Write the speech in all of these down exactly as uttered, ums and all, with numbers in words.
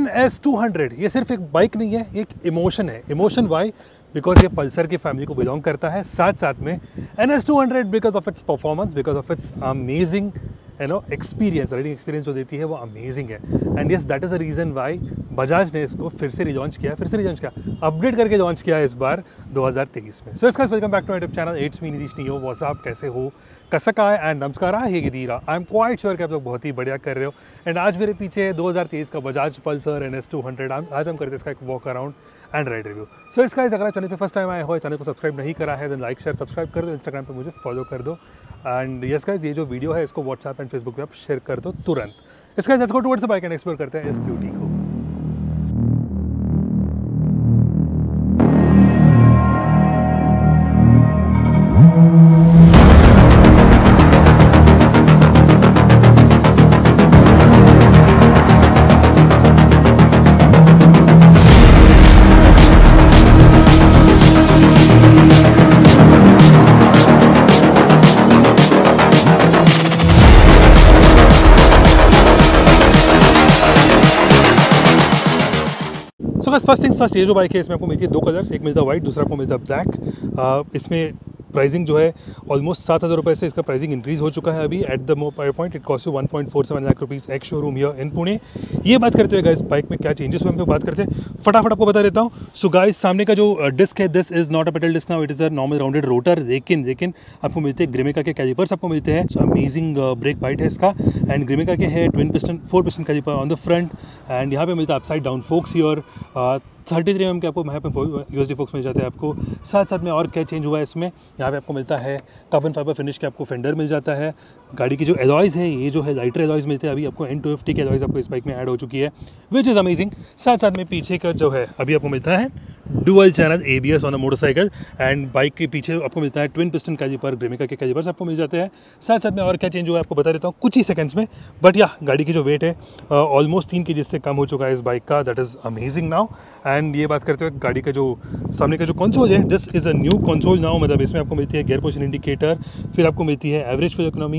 N S two hundred ये सिर्फ एक बाइक नहीं है, एक इमोशन है। Emotion why? बिकॉज ये पल्सर की फैमिली को बिलोंग करता है, साथ साथ में N S to hundred because of its performance, because of its amazing you know experience, riding experience जो देती है वो अमेजिंग है। And yes, that is the reason why Bajaj ने इसको फिर से रिलॉन्च किया, फिर से रिलॉन्च किया अपडेट करके लॉन्च किया इस बार दो हज़ार तेईस में। सो इसका welcome back to my channel, it's me Nitish नियो। व्हाट्सअप, कैसे हो? कसका एंड नमस्कार है दीरा। आई एम क्वाइट श्योर कि आप लोग बहुत ही बढ़िया कर रहे हो। एंड आज मेरे पीछे दो हज़ार तेईस का Bajaj Pulsar NS S to हंड्रेड, आज हम करते हैं इसका एक walk around and ride review. So इसका अगर आप चैनल पे फर्स्ट टाइम आए हो, चैनल को सब्सक्राइब नहीं करा है, देन लाइक शेयर सब्सक्राइब कर दो, इंस्टाग्राम पे मुझे फॉलो कर दो। एंड यस गाइस, ये जो वीडियो है इसको व्हाट्सएप एंड फेसबुक पे आप शेयर कर दो तुरंत। इसका let's go towards the bike and explore करते हैं इस ब्यूटी को। फर्स्ट थिंग्स फर्स्ट, ये जो बाइक है इसमें आपको मिलती है दो कलर्स, एक मिलता है वाइट, दूसरा आपको मिलता है ब्लैक। इसमें प्राइसिंग जो है ऑलमोस्ट सात हज़ार रुपये से इसका प्राइसिंग इंक्रीज़ हो चुका है अभी एट द मो पाई point. It cost you one point four seven lakh rupees ex showroom here in Pune. ये बात करते हुए गाइस बाइक में क्या चेंजेस हुए हम लोग बात करते हैं, फटाफट आपको बता देता हूँ। सो गाइस, सामने का जो डिस्क है this is not a pedal disc now, it is a normal rounded rotor. लेकिन लेकिन आपको मिलते हैं ग्रिमेका के कैलिपर्स आपको मिलते हैं। सो अमेजिंग ब्रेक बाइट है इसका। एंड ग्रिमेका के है twin piston four piston caliper on the front. And यहाँ पे मिलता है अपसाइड डाउन फोक्स और थर्टी थ्री एम एम के आपको यहाँ पे यूएसडी फोक्स मिल जाते हैं आपको। साथ साथ में और क्या चेंज हुआ है इसमें, यहाँ पे आपको मिलता है कार्बन फाइबर फिनिश के आपको फेंडर मिल जाता है। गाड़ी की जो एलॉयज़ है ये जो है लाइटर एलॉयज़ मिलते हैं अभी आपको, एन टू फिफ्टी की एलॉयज़ आपको इस बाइक में ऐड हो चुकी है विच इज़ अमेजिंग। साथ साथ में पीछे का जो है अभी आपको मिलता है dual channel ABS on a motorcycle. And bike के पीछे आपको मिलता है ट्विन पिस्टन कैलिपर, ग्रिमेका के कैलिपर्स आपको मिल जाते हैं। साथ साथ में और क्या चेंज हुआ है आपको बता देता हूँ कुछ ही सेकंड्स में। बट या गाड़ी की जो वेट है ऑलमोस्ट तीन के जी से कम हो चुका है इस बाइक का, that is amazing now. And ये बात करते हुए गाड़ी का जो सामने का जो कंसोल है this is a new console now, मतलब इसमें आपको मिलती है गियर पोजीशन इंडिकेटर, फिर आपको मिलती है average fuel economy,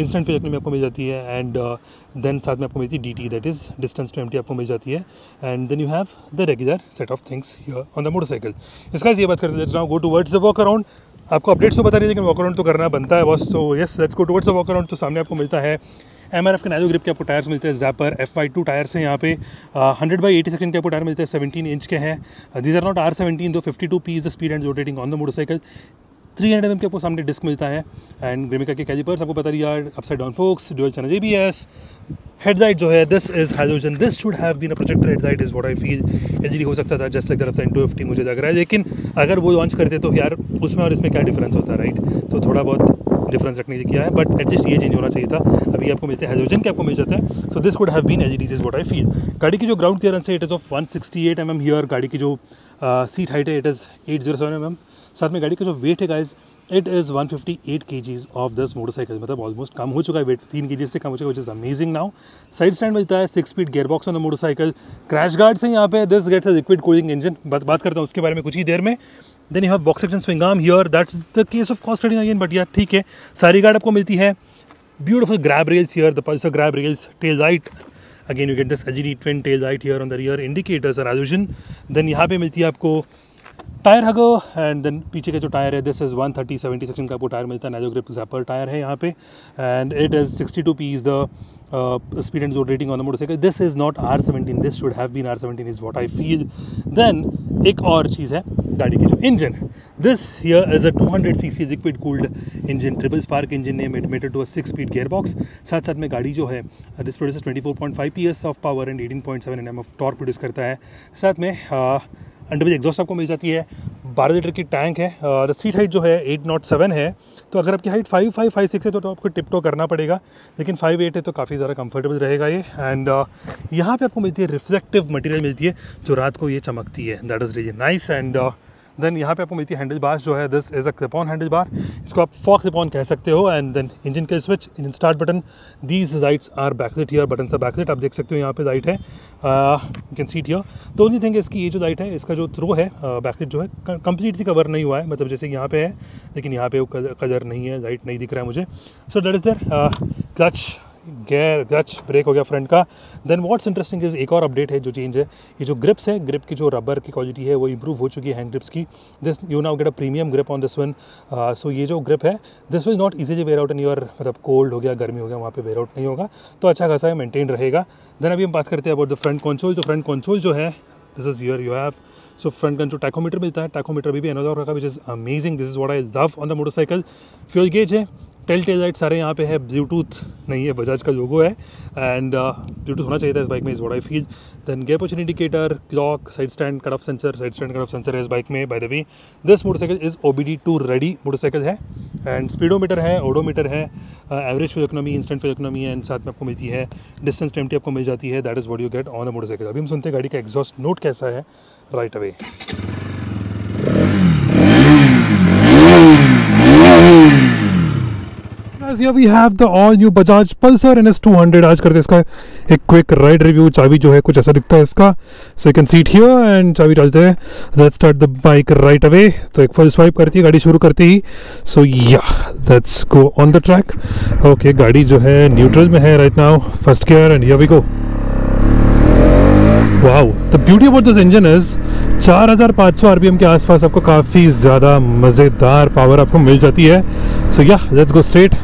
instant fuel economy आपको मिल जाती है। एंड देन साथ में आपको मिलती है D T that is distance to empty आपको मिल जाती है। And then you have the regular set of things here on the motorcycle. इसका ये बात करते हैं go towards the walk around. आपको अपडेट्स तो बता रही है लेकिन वॉक अराउंड तो करना बनता है बॉस। तो yes, let's go towards the walk around. तो सामने आपको मिलता है एमआरएफ के नायलो ग्रिप के आपको टायर्स मिलते हैं जैपर एफ वाई टू टायर्स हैं यहाँ पे। हंड्रेड बाई एटी सेकंड के आपको टायर मिलते हैं सेवनटीन इंच के हैं। These are not R seventeen दो fifty two P is the speed and rotating on the motorcycle. Three hundred M के आपको सामने डिस्क मिलता है। एंड ग्रिमेका के कैलिपर्स आपको बता रही है, upside down forks, dual channel ABS. Headlight जो है this is halogen, this should have been a projector headlight is what I feel. LED हो सकता था just like that of an two fifty मुझे लग रहा है, लेकिन अगर वो लॉन्च करते तो यार उसमें और इसमें क्या डिफरेंस होता है राइट। तो थोड़ा बहुत डिफरेंस रखने के किया है बट एटलीस्ट ये चेंज होना चाहिए था। अभी आपको मिलते हैं हैलोजन के आपको मिल जाता है। So this could have been LED is what I feel. गाड़ी की जो ग्राउंड क्लियरेंस है it is of one sixty eight M M here. गाड़ी की जो सीट हाइट है it is eight zero seven M M. साथ में गाड़ी का जो वेट है guys it is one fifty eight kgs of this motorcycle, मतलब ऑलमोस्ट कम हो चुका है वेट, तीन केजीज से कम हो चुका है which is amazing now. Side stand मिलता है, six speed gearbox on the motorcycle, crash guards हैं यहाँ पे, this gets a liquid cooling engine, बात बात करता हूँ उसके बारे में कुछ ही देर में। Then you have box section swing arm here, that's the case of cost cutting again but यार ठीक है। सारी गार्ड आपको मिलती है, beautiful grab rails here, the Pulsar grab rails, tail light again you get this LED twin tail light here on the rear, indicators are illusion. Then यहाँ पे मिलती है आपको टायर हगो एंड देन पीछे का जो टायर है this is one thirty seventy section का आपको टायर मिलता है, नायलो ग्रिप जैपर टायर है यहाँ पे। And it is sixty two P is the speed and road rating on the motorcycle, this is not R seventeen, this should have been R seventeen is what I feel. Then एक और चीज़ है गाड़ी की जो engine, this here is a two hundred C C liquid cooled engine, triple spark engine name, admitted to a six speed gear box. साथ साथ में गाड़ी जो है this produce twenty four point five P S of power and eighteen point seven N M of torque produce करता है। साथ में uh, अंडरबेज एग्जॉस्ट आपको मिल जाती है, बारह लीटर की टैंक है, और सीट हाइट जो है एट नॉट सेवन है। तो अगर आपकी height five five five six है तो, तो आपको टिप टो करना पड़ेगा, लेकिन फाइव एट है तो काफ़ी ज़्यादा कंफर्टेबल रहेगा ये। एंड uh, यहाँ पे आपको मिलती है रिफ्लेक्टिव मटेरियल मिलती है जो रात को ये चमकती है, that is really nice. And then यहाँ पे आपको मिलती है हैंडल बार जो है this is a clip on handle bar, इसको आप फॉक क्लिप ऑन कह सकते हो। एंड देन इंजन के switch, engine start button, these lights are backlit here, button से बैकलिट आप देख सकते हो यहाँ पे लाइट है, you can see it here. तो ओनली थिंग इसकी ये जो लाइट है इसका जो थ्रो है बैकलिट जो है कंप्लीटली कवर नहीं हुआ है, मतलब जैसे यहाँ पे है लेकिन यहाँ पे वो कलर नहीं है, लाइट नहीं दिख रहा है मुझे। So that is there. Clutch gear clutch brake हो गया फ्रंट का। देन व्हाट्स इंटरेस्टिंग इज एक और अपडेट है जो चेंज है, ये जो ग्रिप्स है, ग्रिप की जो रबर की क्वालिटी है वो इंप्रूव हो चुकी है हैंड ग्रिप्स की। This you now get a premium grip on this one. So ये जो ग्रिप है this Vij not easily wear out in your, मतलब कोल्ड हो गया, गर्मी हो गया, वहाँ पे वेयर आउट नहीं होगा, तो अच्छा खासा है, मेंटेन रहेगा। देन अभी हम बात करते हैं अबाउट द फ्रंट कंसोल। तो फ्रंट कंसोल जो है this is your you have so front console tachometer मिलता है, टैकोमीटर भी, भी एनालॉग रखा, which is amazing, this is what I love on the motorcycle. Fuel gauge है, टेल टेल लाइट सारे यहाँ पे है, ब्लूटूथ नहीं है, बजाज का लोगो है एंड ब्लूटूथ uh, होना चाहिए था इस बाइक में, is what I feel. Then gap position indicator, clock, side stand cut off sensor, side stand cut off sensor है इस बाइक में। By the way this motorcycle is O B D two ready motorcycle है and speedometer है, odometer है, average fuel economy, instant fuel economy and साथ में आपको मिलती है डिस्टेंस टेम्प्टी आपको मिल जाती है। That is what you get on a motorcycle. अभी हम सुनते हैं गाड़ी का एग्जॉस्ट नोट कैसा है right away. Guys, here we have the all new Bajaj Pulsar N S two hundred। आज करते हैं इसका एक क्विक राइड रिव्यू। चाबी जो है कुछ ऐसा दिखता है इसका, so you can see it here and चाबी डालते हैं, let's start the bike right away. तो एक फुल स्वाइप करती है गाड़ी शुरू करते ही, so yeah let's go on the track. Okay, गाड़ी जो है न्यूट्रल में है right now, first gear and here we go. Wow, the beauty about this engine is चार हज़ार पाँच सौ आरपीएम के आसपास आपको काफ़ी ज़्यादा मज़ेदार पावर आपको मिल जाती है। So yeah let's go straight.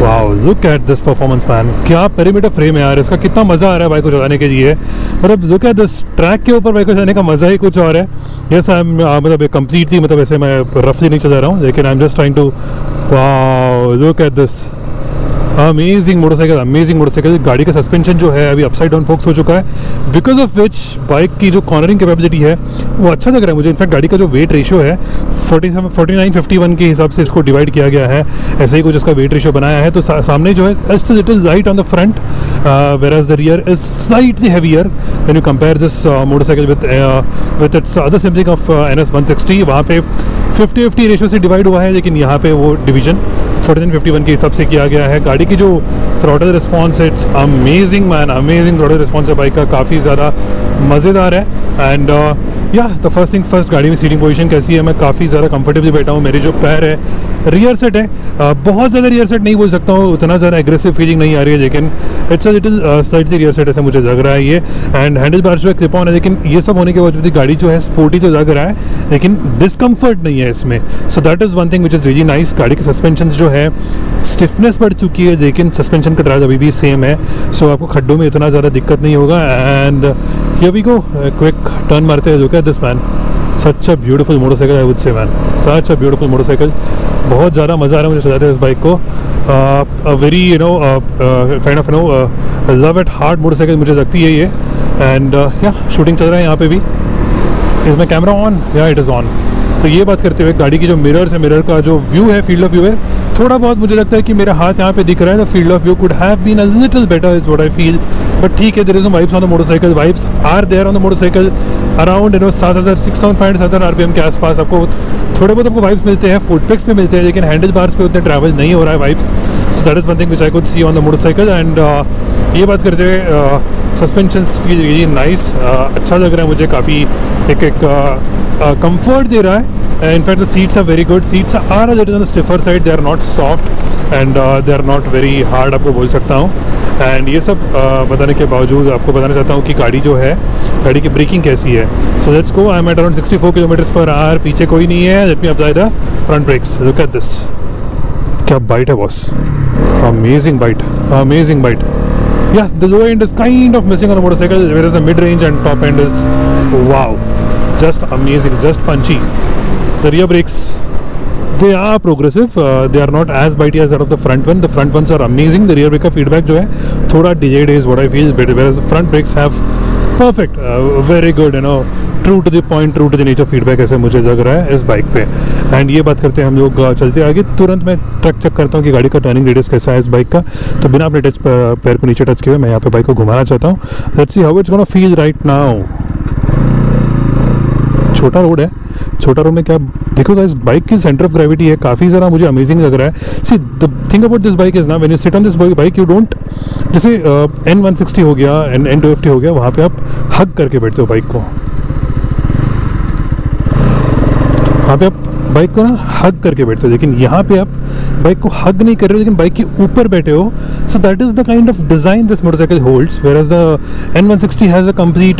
Wow, look at this performance man, क्या पेरीमीटर फ्रेम है यार इसका, कितना मज़ा आ रहा है बाइक को चलाने के लिए। मतलब लुक एट दिस, ट्रैक के ऊपर बाइक को चलाने का मज़ा ही कुछ और है। यस आई एम, मतलब कम्प्लीटली, मतलब ऐसे मैं रफली नहीं चला रहा हूँ, लेकिन I am just trying to, wow look at this, amazing motorcycle, amazing motorcycle. गाड़ी का सस्पेंशन जो है अभी अपसाइड डाउन फोक्स हो चुका है, बिकॉज ऑफ विच बाइक की जो कॉर्नरिंग कैपेबिलिटी है वो अच्छा लग रहा है मुझे। इनफैक्ट गाड़ी का जो वेट रेशियो है फोर्टी नाइन फिफ्टी वन के हिसाब से इसको डिवाइड किया गया है, ऐसे ही कुछ इसका वेट रेशियो बनाया है। तो सा, सामने जो है it is light on the front, where as the rear is slightly heavier when you compare this motorcycle with with its other sibling of N S one sixty. वहाँ पे फिफ्टी फिफ्टी रेशियो से divide हुआ है, लेकिन यहाँ पे वो division fourteen fifty one के हिसाब से किया गया है। गाड़ी की जो थ्रॉटल रिस्पॉन्स है it's amazing man, amazing throttle response है बाइक का, काफ़ी ज़्यादा मज़ेदार है। एंड या द फर्स्ट थिंग्स फर्स्ट, गाड़ी में सीटिंग पोजीशन कैसी है, मैं काफ़ी ज़्यादा कंफर्टेबली बैठा हूँ। मेरे जो पैर है, रियर सेट है, uh, बहुत ज़्यादा रियर सेट नहीं बोल सकता हूँ, उतना ज़्यादा एग्रेसिव फीलिंग नहीं आ रही है, लेकिन it's a little slightly rear set ऐसा मुझे लग रहा है ये। एंड हैंडल बार जो है क्लिप ऑन है, लेकिन ये सब होने के बावजूद गाड़ी जो है स्पोर्टी तो लग रहा है, लेकिन डिसकम्फर्ट नहीं है इसमें। So that is one thing which is really nice. गाड़ी के सस्पेंशन जो है स्टिफनेस बढ़ चुकी है, लेकिन सस्पेंशन का ड्राइव अभी भी सेम है, सो so, आपको खड्डों में इतना ज़्यादा दिक्कत नहीं होगा। And here we go, quick turn मारते हैं। Look at this man, such a beautiful motorcycle I would say man, such a beautiful motorcycle. बहुत ज़्यादा मज़ा आ रहा है मुझे चलाते हुए इस बाइक को। A very you know kind of no love at heart motorcycle मुझे लगती है ये। एंड या शूटिंग चल रहा है यहाँ पे भी, इसमें camera on, yeah it is on. तो ये बात करते हुए गाड़ी की जो मिरर्स है, मिरर का जो व्यू है, फील्ड ऑफ व्यू है, थोड़ा बहुत मुझे लगता है कि मेरा हाथ यहाँ पे दिख रहा है, तो field of view could have been a little better is what I feel. But ठीक है, there is no vibes on the motorcycle, vibes are there on the motorcycle. Around you know सात हज़ार six thousand five hundred RPM के आसपास आपको थोड़े बहुत आपको वाइब्स मिलते हैं, फुटपेक्स पे मिलते हैं, लेकिन हैंडल बार्स पे उतने ट्रैवल नहीं हो रहा है vibes. So that is one thing which I could see on the motorcycle. And ये बात करते हुए सस्पेंशन फील रियली नाइस, अच्छा लग रहा है मुझे, काफ़ी एक एक कंफर्ट uh, दे रहा है। In fact, the seats are very good. Seats are a little on the stiffer side. They are not soft and uh, they are not very hard. आपको बोल सकता हूँ। And ये सब uh, बताने के बावजूद आपको बताना चाहता हूँ कि गाड़ी जो है, गाड़ी की ब्रेकिंग कैसी है। So let's go. I am at around sixty four kilometers per hour. पीछे कोई नहीं है। Let me apply the front brakes. Look at this. क्या bite है boss? Amazing bite. Amazing bite. Yeah, the low end is kind of missing on a motorcycle, whereas the mid range and top end is wow, just amazing, just punchy. The rear brakes, they are progressive, uh, they are not as bitey as that of the front one. The front ones are amazing. The rear brake का feedback जो है थोड़ा delayed is what I feel, but whereas the front brakes have perfect, uh, very good, you know, true to the point, true to the nature feedback ऐसे मुझे लग रहा है इस बाइक पे। एंड ये बात करते हैं हम लोग चलते आगे। तुरंत मैं ट्रक चेक करता हूँ कि गाड़ी का टर्निंग रेडियस कैसा है इस बाइक का। तो बिना अपने टच पैर को नीचे टच किए मैं यहाँ पे बाइक को घुमाना चाहता हूँ। Let's see how it's gonna feel right now. छोटा रोड है, छोटा रोड में क्या देखोगा, इस बाइक की सेंटर ऑफ ग्रेविटी है काफ़ी ज़रा, मुझे अमेजिंग लग रहा है। See the thing about this bike is ना, when you sit on this bike you don't, जैसे एन वन सिक्सटी हो गया, एन एन टू फिफ्टी हो गया, वहाँ पे आप हग करके बैठते हो बाइक को, वहाँ पे आप बाइक को ना हग करके बैठते हो, लेकिन यहाँ पे आप बाइक को हग नहीं कर रहे हो लेकिन बाइक के ऊपर बैठे हो. So that is the kind of design this motorcycle holds, where as the N one sixty has a complete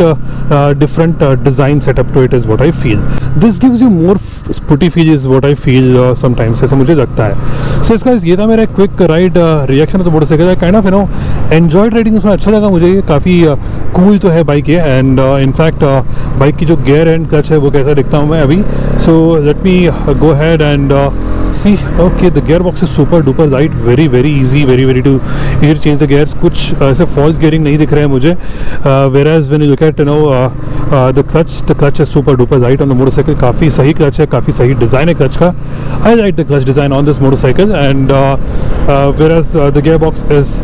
different design setup to it is what I feel. This gives you more sporty feel is what I feel sometimes, ऐसा मुझे लगता है. So इसका ये था मेरा quick ride reaction of motorcycle. I kind of you know enjoyed riding, उसमें अच्छा लगा मुझे. काफ़ी कूल तो है बाइक ये, एंड इनफैक्ट बाइक की जो गियर एंड क्लच है वो कैसा दिखता हूँ मैं अभी. So let me go ahead and uh, see. okay, the gearbox is super duper light, very very easy, very very to easy to change the gears. कुछ ऐसे false gearing नहीं दिख रहे हैं मुझे, uh, whereas when you look at you know uh, uh, the clutch, the clutch is super duper light on the motorcycle. काफ़ी सही clutch है, काफ़ी सही design है clutch का. I like the clutch design on this motorcycle, and uh, uh, whereas uh, the gearbox is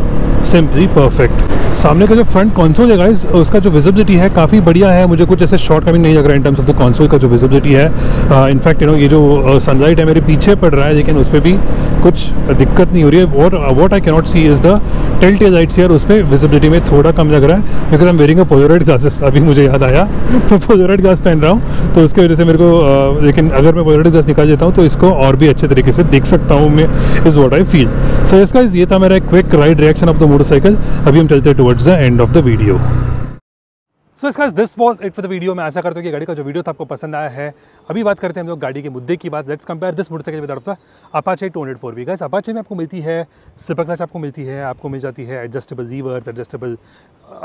simply perfect. सामने का जो फ्रंट कंसोल है गाइस, उसका जो विजिबिलिटी है काफ़ी बढ़िया है. मुझे कुछ ऐसे शॉर्ट कमिंग नहीं लग रहा है in terms of the console का जो विजिबिलिटी है. इनफैक्ट यू नो ये जो सनलाइट uh, है मेरे पीछे पड़ रहा है, लेकिन उस पर भी कुछ दिक्कत नहीं हो रही है. और what I cannot see is the tell tell lights here, उस पर विजिबिलिटी में थोड़ा कम लग रहा है because I am wearing a Polaroid glasses. अभी मुझे याद आया, मैं पोलारॉइड ग्लास पहन रहा हूँ तो उसकी वजह से मेरे को uh, लेकिन अगर मैं पोलारॉइड ग्लास निकाल देता हूँ तो इसको और भी अच्छे तरीके से देख सकता हूँ मैं, is what I feel. So yes guys, ये था मेरा quick ride reaction of the motorcycle. अभी हम चलते हैं towards the end of the video. So guys, this was it for the video. मैं आशा करता हूँ कि गाड़ी का जो वीडियो था आपको पसंद आया है. अभी बात करते हैं हम लोग गाड़ी के मुद्दे की बात. Let's compare this motorcycle with the Apache two hundred four V. Guys, Apache में आपको मिलती है स्लिपर क्लच, आपको मिलती है, आपको मिल जाती है एडजस्टेबल लीवर्स, एडजस्टेबल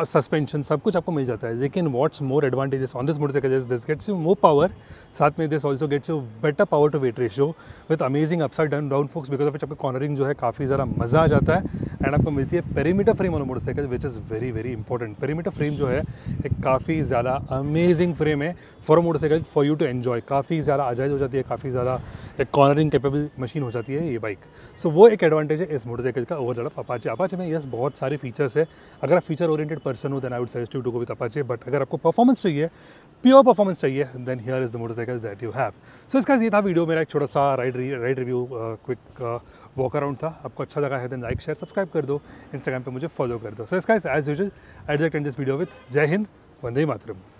सस्पेंशन, सब कुछ आपको मिल जाता है. लेकिन what's more advantages on this motorcycle is this gets you more power, साथ में this also gets you better power to weight ratio with amazing upside down down forks, because of which आपका कॉर्नरिंग जो है काफ़ी ज़्यादा मज़ा आ जाता है. एंड आपको मिलती है perimeter frame on motorcycle, which is very very important. Perimeter frame जो है एक काफ़ी ज़्यादा अमेजिंग फ्रेम है for motorcycle, for you to enjoy. काफ़ी ज़्यादा आजाद हो जाती है, काफ़ी ज़्यादा एक कॉर्नरिंग कैपेबल मशीन हो जाती है ये बाइक. सो so, वो एक एडवांटेज है इस मोटरसाइकिल का ओवर ऑफ अपाचे. अपाचे में यस बहुत सारे फीचर्स है. अगर आप फीचर ओरिएंटेड पर्सन हो then I would suggest you to go with Apache, but अगर आपको परफॉर्मेंस चाहिए, प्योर परफॉर्मेंस चाहिए, then here is the motorcycle that you have. So इसका ये था वीडियो मेरा, एक छोटा सा ride ride review quick walk around था. आपको अच्छा लगा है देन लाइक शेयर सब्सक्राइब कर दो, इंस्टाग्राम पे मुझे फॉलो कर दो. सो इसका as usual I end this video with जय हिंद, वंदे मातरम.